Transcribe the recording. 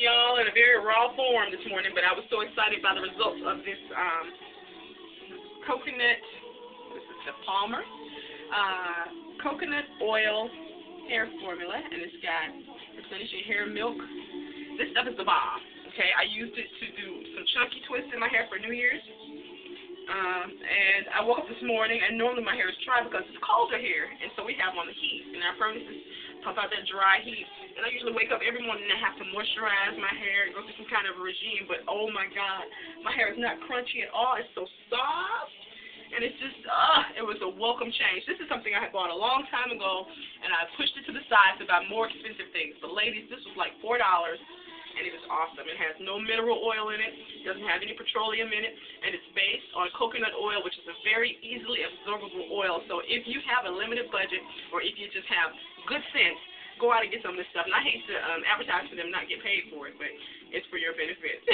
to y'all in a very raw form this morning, but I was so excited by the results of this coconut, this is the Palmer, coconut oil hair formula, and it's got percentage of hair milk. This stuff is the bomb, okay? I used it to do some chunky twists in my hair for New Year's, and I woke up this morning, and normally my hair is dry because it's colder here, and so we have on the heat, and our furnaces pump out that dry heat. And I usually wake up every morning and I have to moisturize my hair and go through some kind of a regime, but oh my God, my hair is not crunchy at all. It's so soft, and it's just, it was a welcome change. This is something I had bought a long time ago, and I pushed it to the side to buy more expensive things. But ladies, this was like $4, and it is awesome. It has no mineral oil in it, doesn't have any petroleum in it, and it's based on coconut oil, which is a very easily absorbable oil. So if you have a limited budget, or if you just have good sense, go out and get some of this stuff. And I hate to advertise for them, not get paid for it, but it's for your benefit.